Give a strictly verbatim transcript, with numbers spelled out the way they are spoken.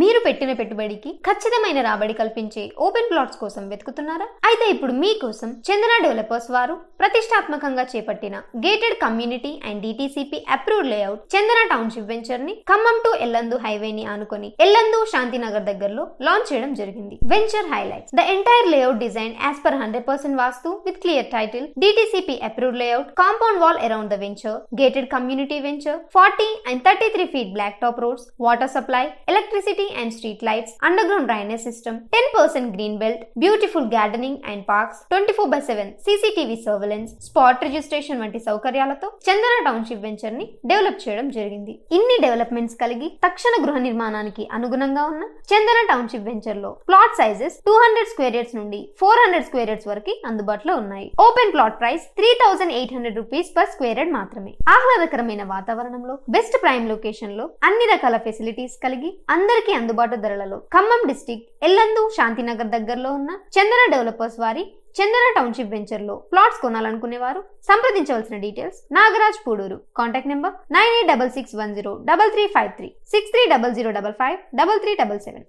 మీరు పెట్టిన పెట్టుబడికి ఖచ్చితమైన రాబడి కల్పించే ఓపెన్ ప్లాట్స్ కోసం వెతుకుతున్నారా? అయితే ఇప్పుడు మీ కోసం చందన డెవలపర్స్ వారు ప్రతిష్టాత్మకంగా చేపట్టిన gated community and DTCP approved layout Chandana township venture ని ఖమ్మం టు ఎల్లందు హైవేని ఆనుకొని ఎల్లందు శాంతినగర్ దగ్గరలో లాంచ్ చేయడం జరిగింది. Venture highlights the entire layout design as per hundred percent vastu with clear title DTCP approved layout, compound wall around the venture, gated community venture, forty and thirty three feet black top roads, water supply, electricity and street lights, underground drainage system, ten percent green belt, beautiful gardening and parks, twenty-four by seven C C T V surveillance, spot registration వంటి సౌకర్యాలతో Chandana township venture ని develop చేయడం జరిగింది. ఇన్ని developments కలిగి తక్షణ గృహ నిర్మాణానికి అనుగుణంగా ఉన్న చందన టౌన్షిప్ వెంచర్ లో plot sizes two hundred square yards నుండి ఫోర్ హండ్రెడ్ స్క్వేర్ యార్డ్స్ వరకు అందుబాటులో ఉన్నాయి. Open plot price three thousand eight hundred rupees per square yard మాత్రమే. ఆహ్లాదకరమైన వాతావరణంలో బెస్ట్ ప్రైమ్ లొకేషన్ లో అన్ని రకాల ఫెసిలిటీస్ కలిగి అందరికీ అందుబాటు ధరలలో ఖమ్మం డిస్టిక్ ఎల్లందు శాంతినగర్ దగ్గరలో ఉన్న చందన డెవలపర్స్ వారి చందన టౌన్షిప్ వెంచర్ లో ప్లాట్స్ కొనాలనుకునే వారు సంప్రదించవలసిన details: Nagaraj Pudur, contact number nine eight double six one zero double three five three six three double zero double five double three double seven.